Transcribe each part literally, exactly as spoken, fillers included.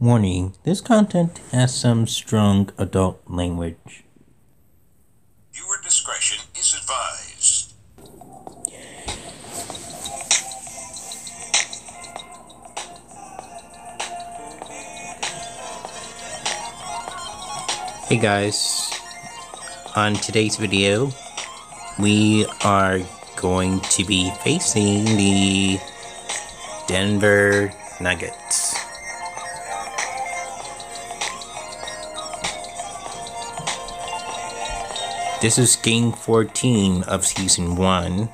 Warning, this content has some strong adult language. Viewer discretion is advised. Hey guys, on today's video, we are going to be facing the Denver Nuggets. This is game fourteen of season one.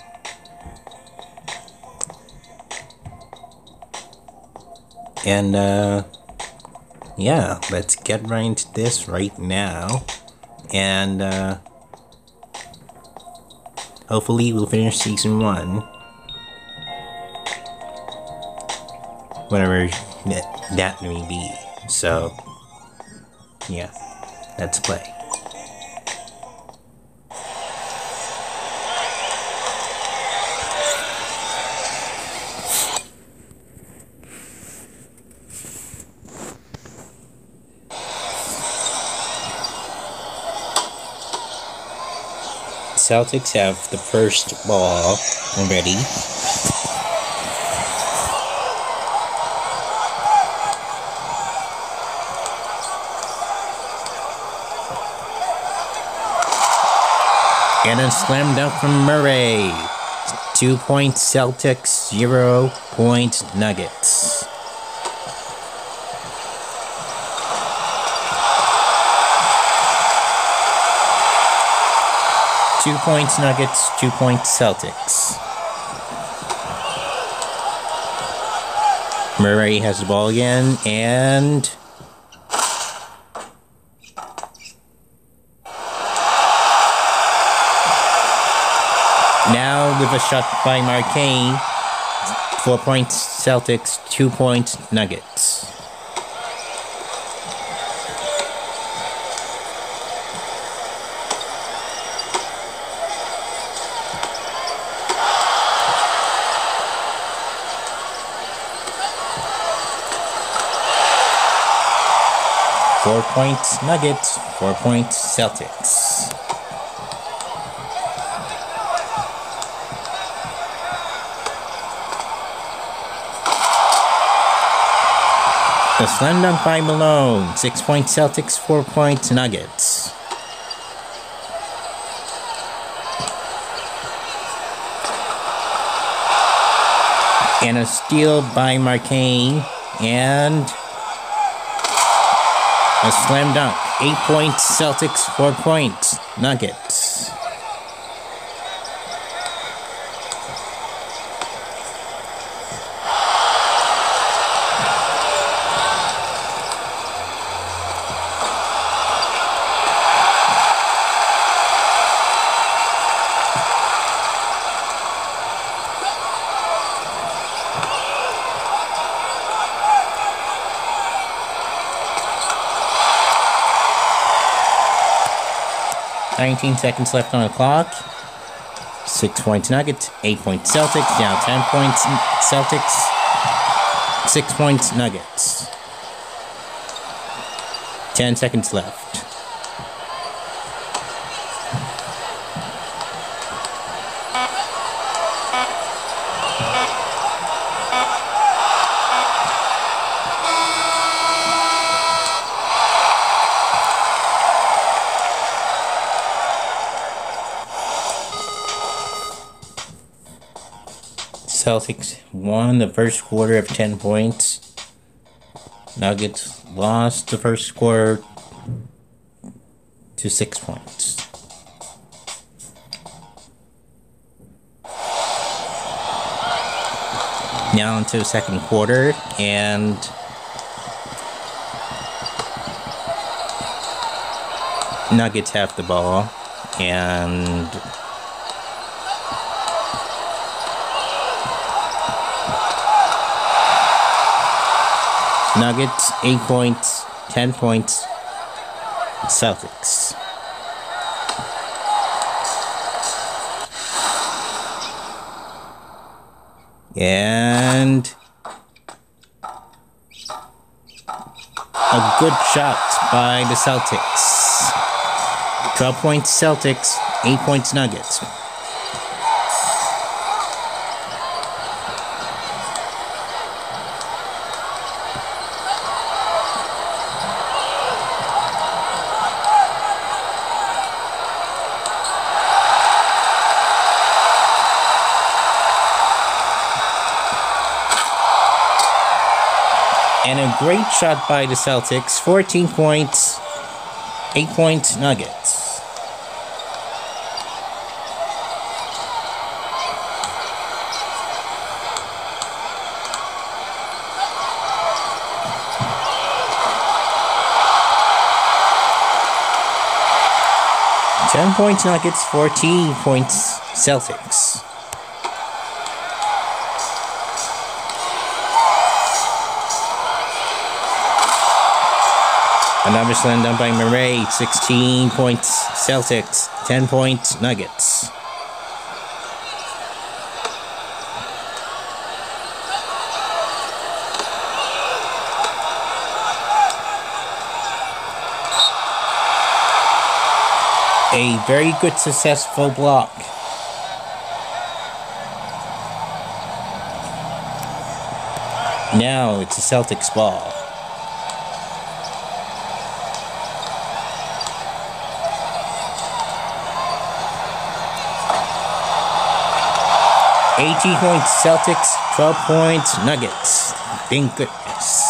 And, uh, yeah, let's get right into this right now. And, uh, hopefully we'll finish season one. Whatever that, that may be. So, yeah, let's play. Celtics have the first ball already. And a slam dunk from Murray. Two point Celtics, zero point Nuggets. Two points Nuggets, two points Celtics. Murray has the ball again, and now with a shot by Marcain. Four points Celtics, two points Nuggets. Four points Nuggets, four points Celtics. The slam dunk by Malone, six points Celtics, four points Nuggets. And a steal by Marcain, and a slam dunk. Eight points Celtics, four points Nuggets. nineteen seconds left on the clock. Six points Nuggets, eight points Celtics, now ten points Celtics, six points Nuggets. Ten seconds left. Celtics won the first quarter of ten points. Nuggets lost the first quarter to six points. Now into the second quarter, and Nuggets have the ball, and Nuggets, eight points, ten points, Celtics. And A good shot by the Celtics. twelve points Celtics, eight points Nuggets. And a great shot by the Celtics. fourteen points, eight points Nuggets. ten points Nuggets, fourteen points Celtics. Another slam dunk by Murray, sixteen points Celtics, ten points Nuggets. A very good successful block. Now it's a Celtics ball. eighteen points Celtics, twelve points Nuggets. Thank goodness.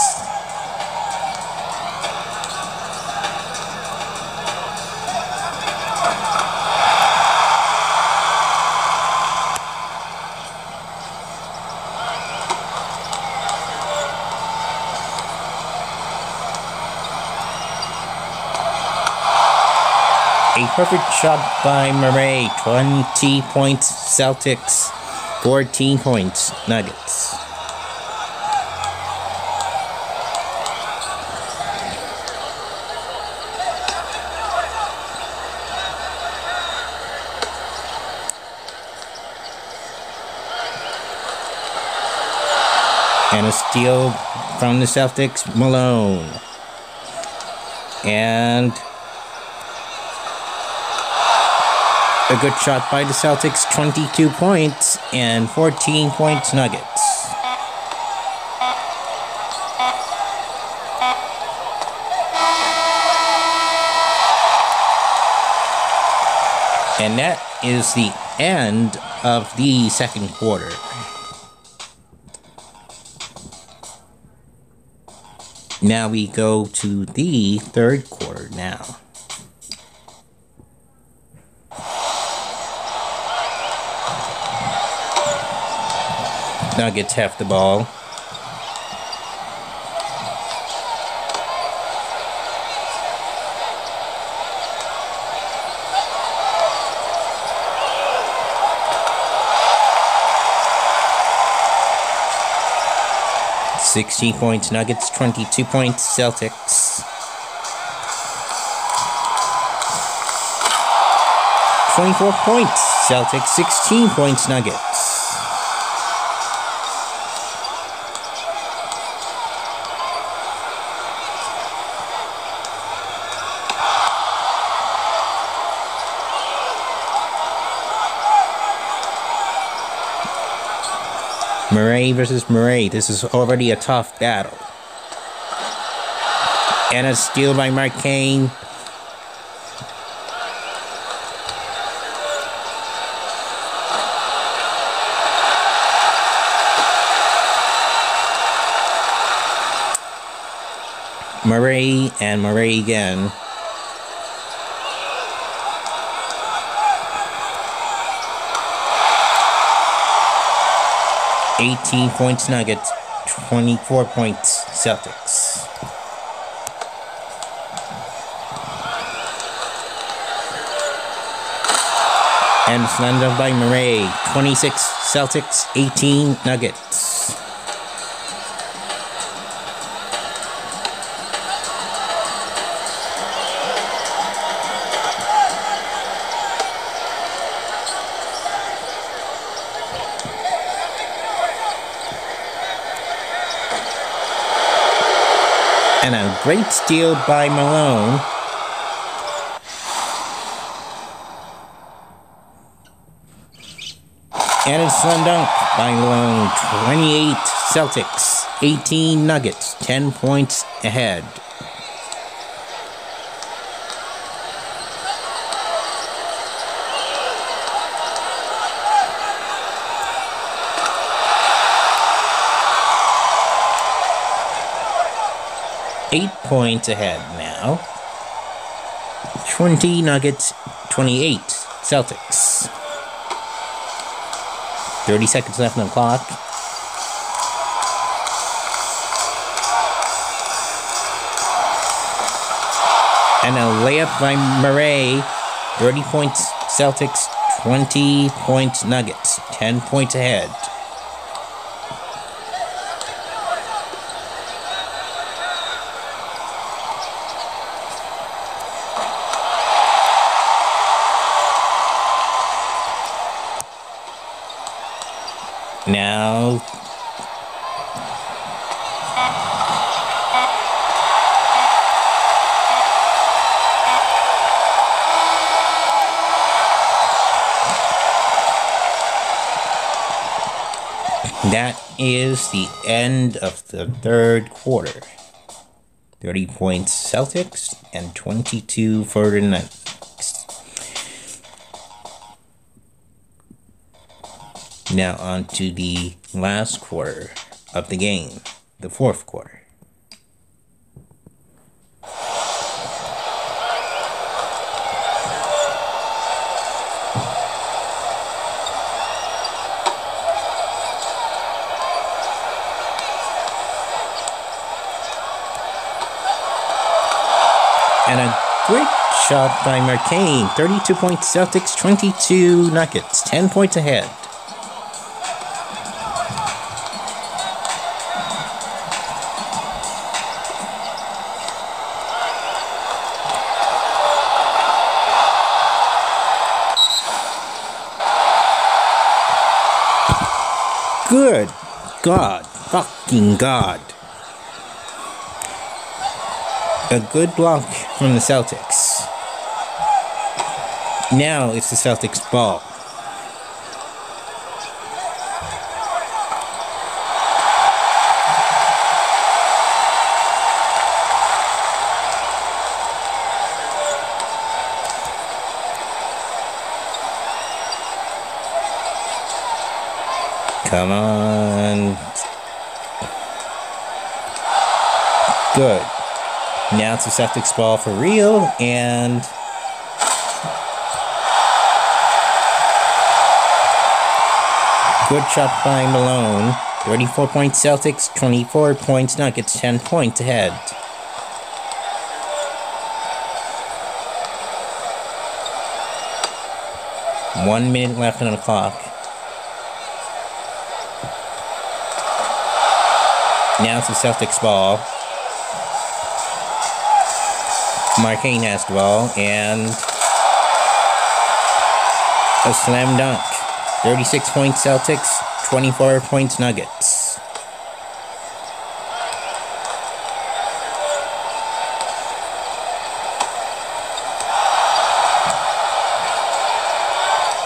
A perfect shot by Murray, twenty points Celtics, fourteen points Nuggets. And a steal from the Celtics, Malone. And a good shot by the Celtics, twenty-two points and fourteen points Nuggets. And that is the end of the second quarter. Now we go to the third quarter now. Nuggets have the ball. sixteen points Nuggets, twenty-two points Celtics. twenty-four points Celtics, sixteen points Nuggets. Murray versus Murray. This is already a tough battle. And a steal by Marcain. Murray and Murray again. eighteen points Nuggets, twenty-four points Celtics. And slammed up by Murray, twenty-six Celtics, eighteen Nuggets. And a great steal by Malone. And a slam dunk by Malone. twenty-eight Celtics, eighteen Nuggets, ten points ahead. Eight points ahead now. twenty Nuggets, twenty-eight Celtics. thirty seconds left on the clock. And a layup by Murray. thirty points Celtics, twenty points Nuggets. ten points ahead. Now, that is the end of the third quarter. thirty points Celtics and twenty-two for the Nuggets. Now on to the last quarter of the game, the fourth quarter. And a great shot by Marcain. thirty-two points Celtics, twenty-two Nuggets, ten points ahead. Good God, fucking God. A good block from the Celtics. Now it's the Celtics' ball. Come on. Good. Now it's a Celtics ball for real, and good shot by Malone. thirty-four points Celtics, twenty-four points Nuggets, ten points ahead. One minute left on the clock. Now it's the Celtics ball. Marcain has the ball, and a slam dunk. thirty-six points Celtics, twenty-four points Nuggets.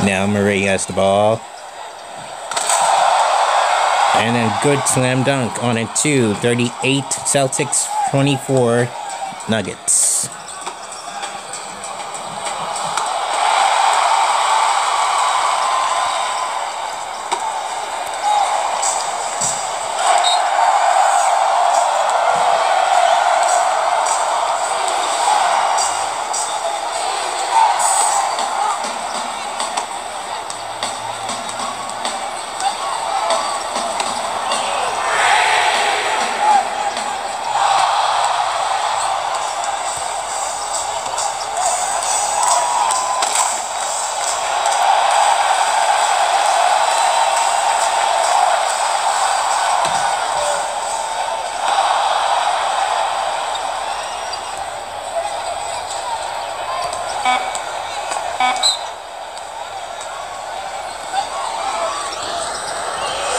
Now Murray has the ball. And a good slam dunk on it too. thirty-eight Celtics, twenty-four Nuggets.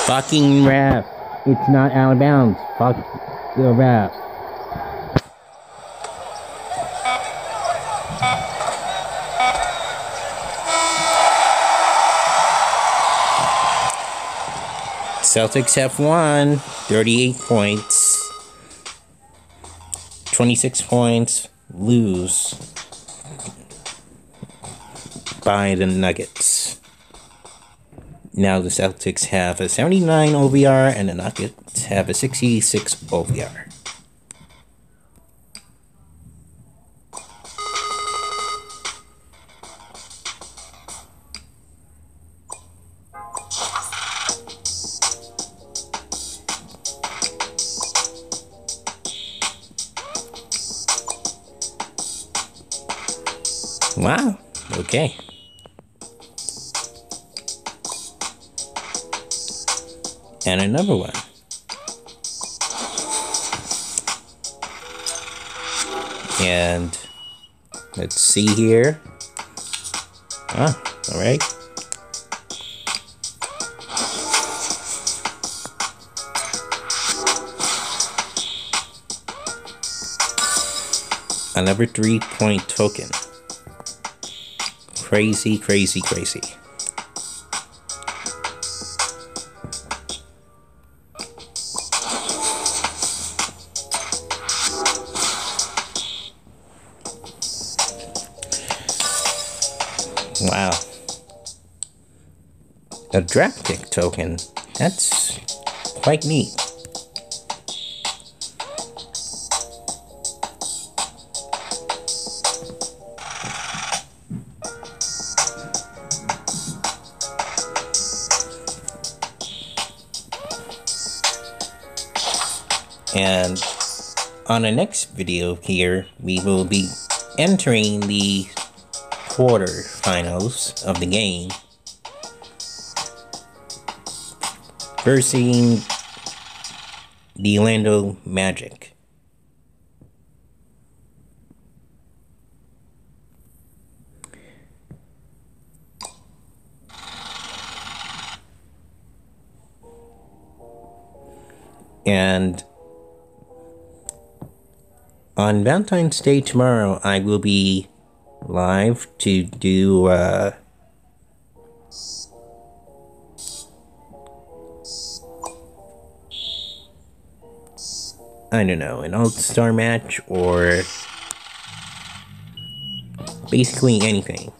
Fucking ref. It's not out of bounds. Fuck the ref. Celtics have won. thirty-eight points. twenty-six points. Lose by the Nuggets. Now the Celtics have a seventy-nine O V R and the Nuggets have a sixty-six O V R. Wow, okay. And another one. And let's see here. Ah, all right. Another three point token. Crazy, crazy, crazy. Wow. A draft pick token. That's quite neat. And on the next video here, we will be entering the quarterfinals of the game versus the Orlando Magic. And on Valentine's Day tomorrow, I will be live to do uh, I don't know, an all-star match or basically anything.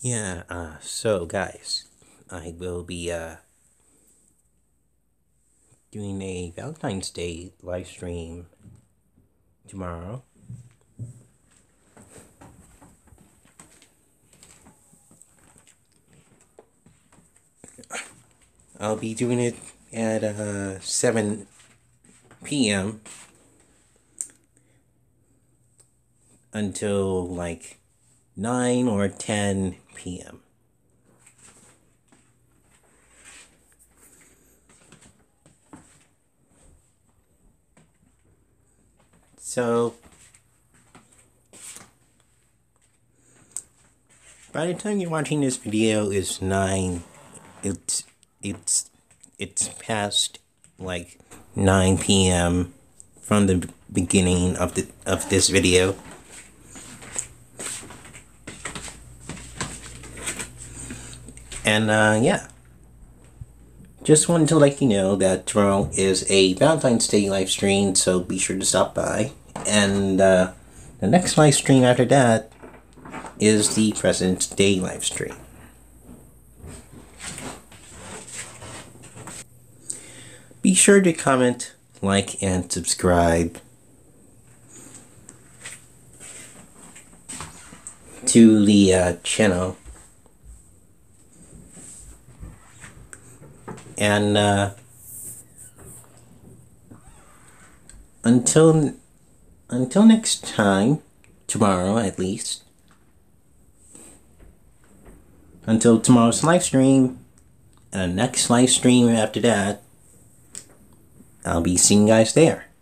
Yeah, uh, so guys, I will be uh, doing a Valentine's Day live stream tomorrow. I'll be doing it at uh, seven p m until like nine or ten p m So by the time you're watching this video is nine, it's it's it's past like nine p m from the beginning of the of this video. And, uh, yeah. Just wanted to let you know that tomorrow is a Valentine's Day live stream, so be sure to stop by. And, uh, the next live stream after that is the President's Day live stream. Be sure to comment, like, and subscribe to the, uh, channel. And uh, until until next time, tomorrow at least, until tomorrow's live stream and the next live stream after that, I'll be seeing you guys there.